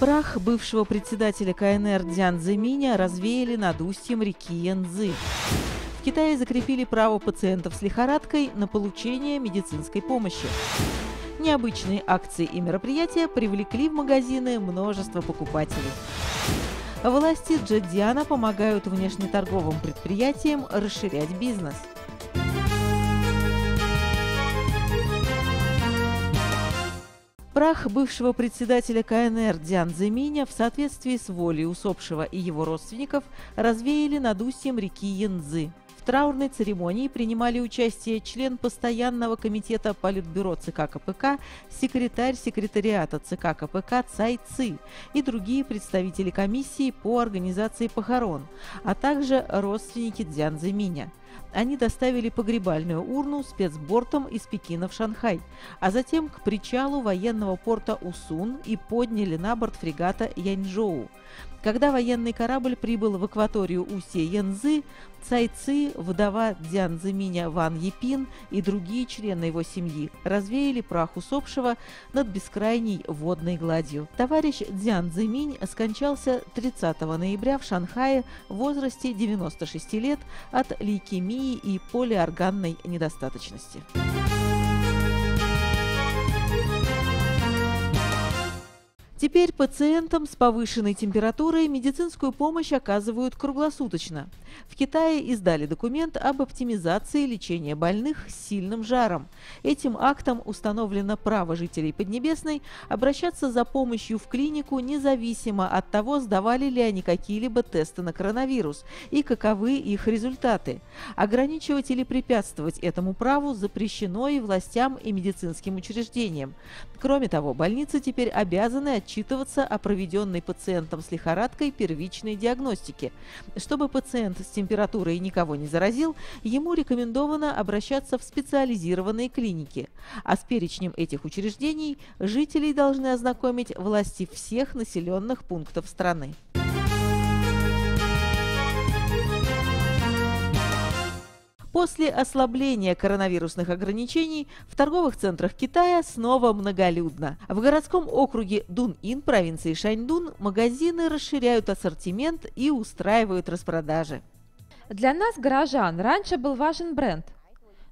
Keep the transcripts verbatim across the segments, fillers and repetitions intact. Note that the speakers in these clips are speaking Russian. Прах бывшего председателя ка эн эр Цзян Цзэминя развеяли над устьем реки Яньцзы. В Китае закрепили право пациентов с лихорадкой на получение медицинской помощи. Необычные акции и мероприятия привлекли в магазины множество покупателей. Власти Джидзиана помогают внешнеторговым предприятиям расширять бизнес. Прах бывшего председателя ка эн эр Цзян Цзэминя в соответствии с волей усопшего и его родственников развеяли над устьем реки Яньцзы. В траурной церемонии принимали участие член Постоянного комитета Политбюро ЦК КПК, секретарь секретариата ЦК КПК Цай Ци и другие представители комиссии по организации похорон, а также родственники Цзян Цзэминя. Они доставили погребальную урну спецбортом из Пекина в Шанхай, а затем к причалу военного порта Усун и подняли на борт фрегата Яньчжоу. Когда военный корабль прибыл в акваторию Усе Янцзы, Цай Ци, вдова Цзян Цзэминя Ван Епин и другие члены его семьи развеяли прах усопшего над бескрайней водной гладью. Товарищ Цзян Цзэминь скончался тридцатого ноября в Шанхае в возрасте девяноста шести лет от лейкемии и полиорганной недостаточности. Теперь пациентам с повышенной температурой медицинскую помощь оказывают круглосуточно. В Китае издали документ об оптимизации лечения больных с сильным жаром. Этим актом установлено право жителей Поднебесной обращаться за помощью в клинику независимо от того, сдавали ли они какие-либо тесты на коронавирус и каковы их результаты. Ограничивать или препятствовать этому праву запрещено и властям, и медицинским учреждениям. Кроме того, больницы теперь обязаны отчитываться о проведенной пациентом с лихорадкой первичной диагностике. Чтобы пациент с температурой никого не заразил, ему рекомендовано обращаться в специализированные клиники. А с перечнем этих учреждений жителей должны ознакомить власти всех населенных пунктов страны. После ослабления коронавирусных ограничений в торговых центрах Китая снова многолюдно. В городском округе Дун-Ин провинции Шаньдун магазины расширяют ассортимент и устраивают распродажи. Для нас, горожан, раньше был важен бренд.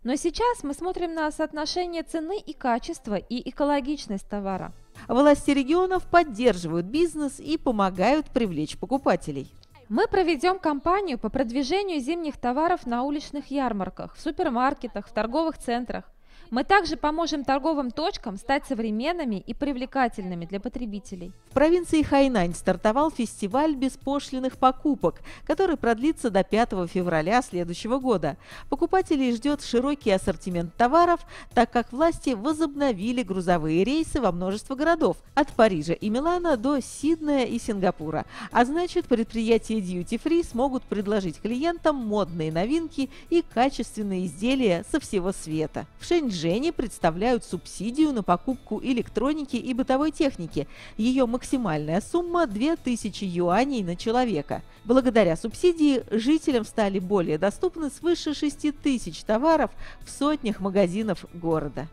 Но сейчас мы смотрим на соотношение цены и качества и экологичность товара. Власти регионов поддерживают бизнес и помогают привлечь покупателей. Мы проведем кампанию по продвижению зимних товаров на уличных ярмарках, в супермаркетах, в торговых центрах. Мы также поможем торговым точкам стать современными и привлекательными для потребителей. В провинции Хайнань стартовал фестиваль беспошлинных покупок, который продлится до пятого февраля следующего года. Покупателей ждет широкий ассортимент товаров, так как власти возобновили грузовые рейсы во множество городов – от Парижа и Милана до Сиднея и Сингапура. А значит, предприятия Duty Free смогут предложить клиентам модные новинки и качественные изделия со всего света. В Шэньчжэне представляют субсидию на покупку электроники и бытовой техники. Ее максимальная сумма – две тысячи юаней на человека. Благодаря субсидии жителям стали более доступны свыше шести тысяч товаров в сотнях магазинов города.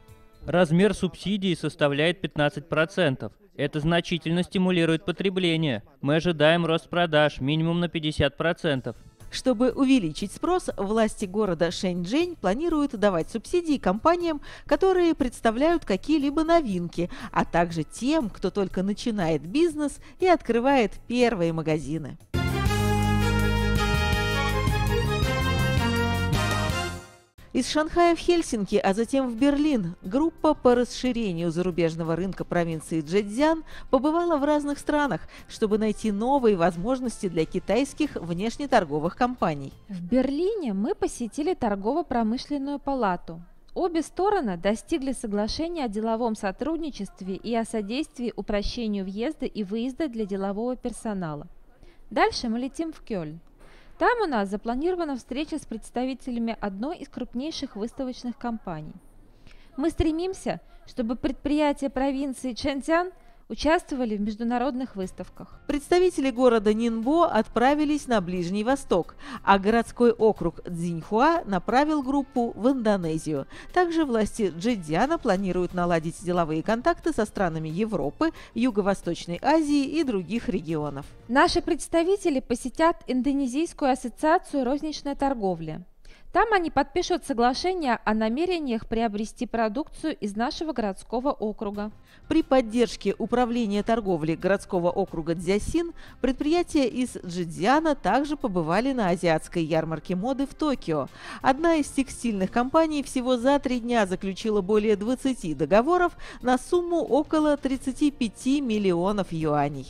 Размер субсидии составляет пятнадцать процентов. Это значительно стимулирует потребление. Мы ожидаем рост продаж минимум на пятьдесят процентов. Чтобы увеличить спрос, власти города Шэньчжэнь планируют давать субсидии компаниям, которые представляют какие-либо новинки, а также тем, кто только начинает бизнес и открывает первые магазины. Из Шанхая в Хельсинки, а затем в Берлин, группа по расширению зарубежного рынка провинции Чжэцзян побывала в разных странах, чтобы найти новые возможности для китайских внешнеторговых компаний. В Берлине мы посетили торгово-промышленную палату. Обе стороны достигли соглашения о деловом сотрудничестве и о содействии упрощению въезда и выезда для делового персонала. Дальше мы летим в Кёльн. Там у нас запланирована встреча с представителями одной из крупнейших выставочных компаний. Мы стремимся, чтобы предприятия провинции Чжэцзян участвовали в международных выставках. Представители города Нинбо отправились на Ближний Восток, а городской округ Цзиньхуа направил группу в Индонезию. Также власти Джидзиана планируют наладить деловые контакты со странами Европы, Юго-Восточной Азии и других регионов. Наши представители посетят Индонезийскую ассоциацию розничной торговли. Там они подпишут соглашение о намерениях приобрести продукцию из нашего городского округа. При поддержке управления торговли городского округа Дзясин предприятия из Джидзиана также побывали на азиатской ярмарке моды в Токио. Одна из текстильных компаний всего за три дня заключила более двадцати договоров на сумму около тридцати пяти миллионов юаней.